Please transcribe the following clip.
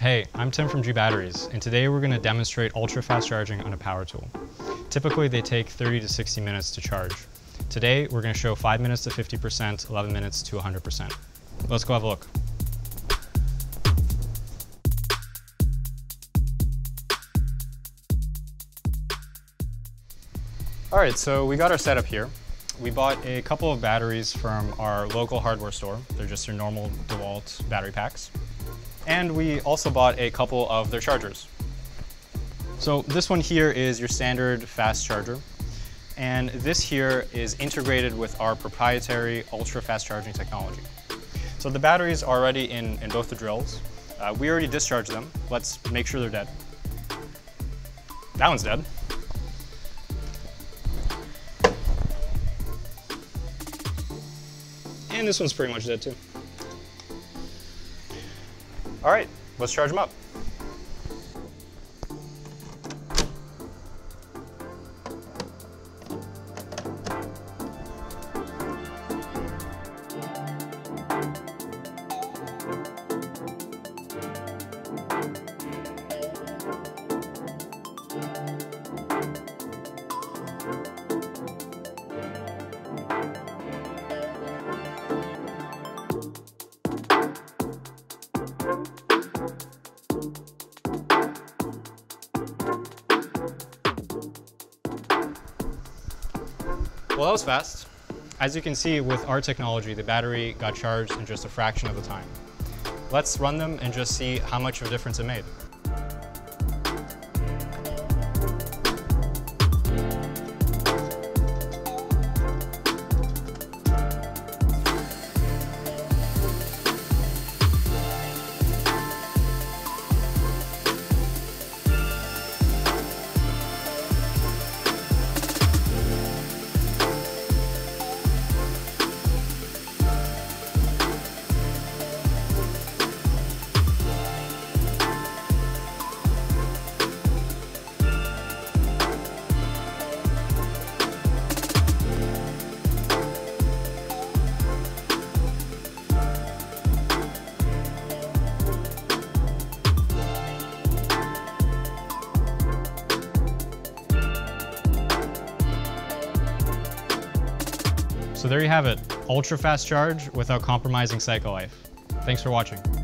Hey, I'm Tim from GBatteries, and today we're going to demonstrate ultra-fast charging on a power tool. Typically, they take 30 to 60 minutes to charge. Today, we're going to show 5 minutes to 50%, 11 minutes to 100%. Let's go have a look. All right, so we got our setup here. We bought a couple of batteries from our local hardware store. They're just your normal DeWalt battery packs. And we also bought a couple of their chargers. So this one here is your standard fast charger. And this here is integrated with our proprietary ultra-fast charging technology. So the batteries are already in both the drills. We already discharged them. Let's make sure they're dead. That one's dead. And this one's pretty much dead too. All right, let's charge them up. Well, that was fast. As you can see, with our technology, the battery got charged in just a fraction of the time. Let's run them and just see how much of a difference it made. So there you have it, ultra fast charge without compromising cycle life. Thanks for watching.